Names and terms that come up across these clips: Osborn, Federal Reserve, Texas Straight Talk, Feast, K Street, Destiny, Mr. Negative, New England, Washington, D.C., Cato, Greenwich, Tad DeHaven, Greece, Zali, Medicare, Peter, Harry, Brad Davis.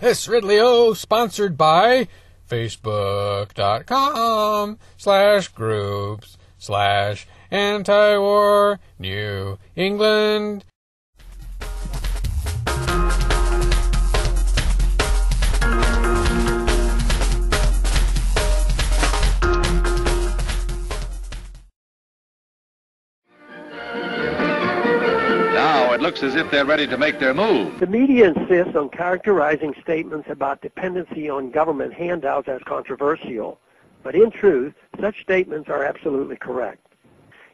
This Ridley-O sponsored by Facebook.com/groups/anti-war New England. Looks as if they're ready to make their move. The media insists on characterizing statements about dependency on government handouts as controversial, but in truth, such statements are absolutely correct.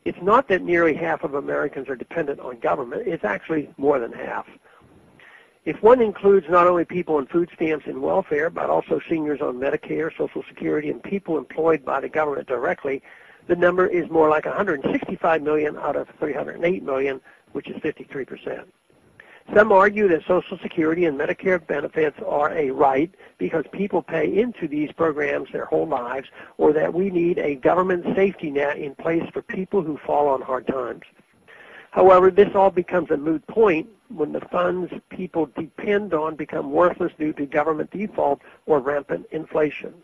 It's not that nearly half of Americans are dependent on government, it's actually more than half. If one includes not only people on food stamps and welfare, but also seniors on Medicare, Social Security, and people employed by the government directly, the number is more like 165 million out of 308 million, which is 53%. Some argue that Social Security and Medicare benefits are a right because people pay into these programs their whole lives, or that we need a government safety net in place for people who fall on hard times. However, this all becomes a moot point when the funds people depend on become worthless due to government default or rampant inflation.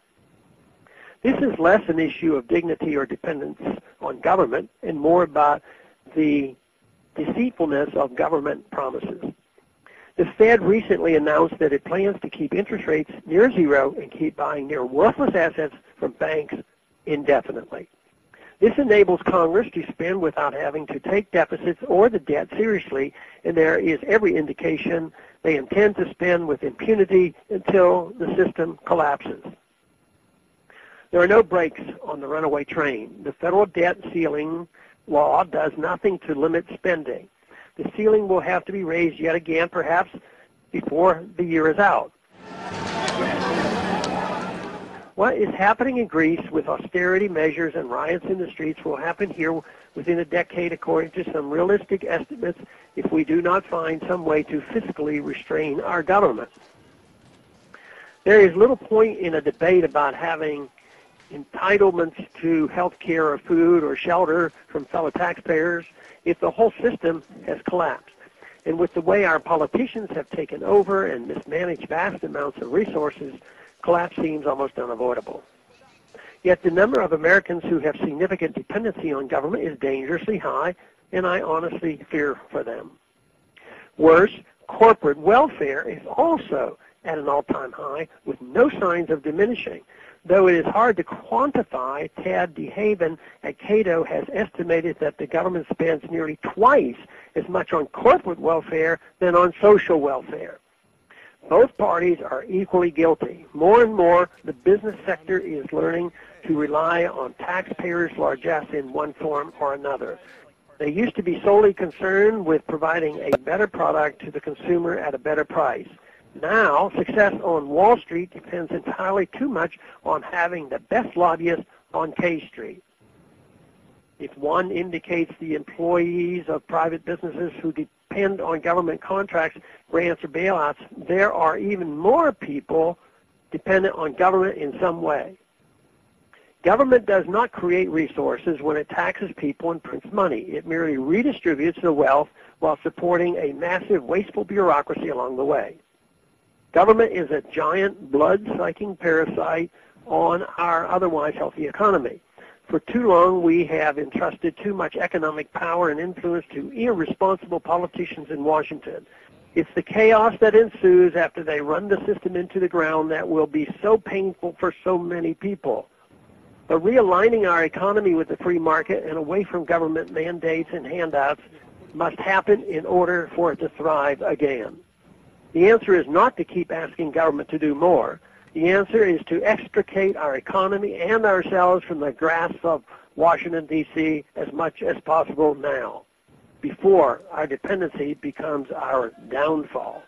This is less an issue of dignity or dependence on government and more about the deceitfulness of government promises. The Fed recently announced that it plans to keep interest rates near zero and keep buying near worthless assets from banks indefinitely. This enables Congress to spend without having to take deficits or the debt seriously, and there is every indication they intend to spend with impunity until the system collapses. There are no brakes on the runaway train. The federal debt ceiling law does nothing to limit spending. The ceiling will have to be raised yet again, perhaps before the year is out. What is happening in Greece with austerity measures and riots in the streets will happen here within a decade, according to some realistic estimates, if we do not find some way to fiscally restrain our government. There is little point in a debate about having entitlements to health care or food or shelter from fellow taxpayers if the whole system has collapsed. And with the way our politicians have taken over and mismanaged vast amounts of resources, collapse seems almost unavoidable. Yet the number of Americans who have significant dependency on government is dangerously high, and I honestly fear for them. Worse, corporate welfare is also at an all-time high with no signs of diminishing. Though it is hard to quantify, Tad DeHaven at Cato has estimated that the government spends nearly twice as much on corporate welfare than on social welfare. Both parties are equally guilty. More and more, the business sector is learning to rely on taxpayers' largesse in one form or another. They used to be solely concerned with providing a better product to the consumer at a better price. Now, success on Wall Street depends entirely too much on having the best lobbyists on K Street. If one indicates the employees of private businesses who depend on government contracts, grants, or bailouts, there are even more people dependent on government in some way. Government does not create resources when it taxes people and prints money. It merely redistributes the wealth while supporting a massive, wasteful bureaucracy along the way. Government is a giant blood-sucking parasite on our otherwise healthy economy. For too long, we have entrusted too much economic power and influence to irresponsible politicians in Washington. It's the chaos that ensues after they run the system into the ground that will be so painful for so many people. But realigning our economy with the free market and away from government mandates and handouts must happen in order for it to thrive again. The answer is not to keep asking government to do more. The answer is to extricate our economy and ourselves from the grasp of Washington, D.C. as much as possible now, before our dependency becomes our downfall.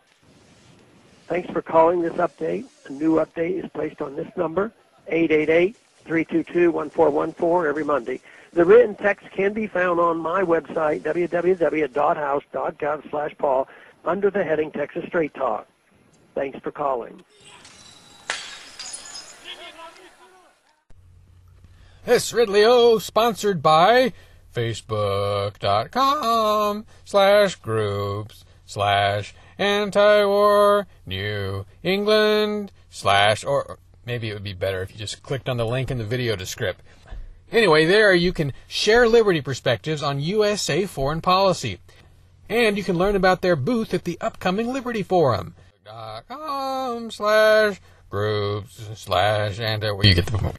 Thanks for calling this update. A new update is placed on this number, 888-322-1414, every Monday. The written text can be found on my website, www.house.gov/Paul, under the heading Texas Straight Talk. Thanks for calling. This Ridley-O sponsored by Facebook.com/groups/. anti-war New England / or maybe it would be better if you just clicked on the link in the video description. Anyway, there you can share liberty perspectives on USA foreign policy. And you can learn about their booth at the upcoming Liberty Forum.com/groups/anti-war. You get the point.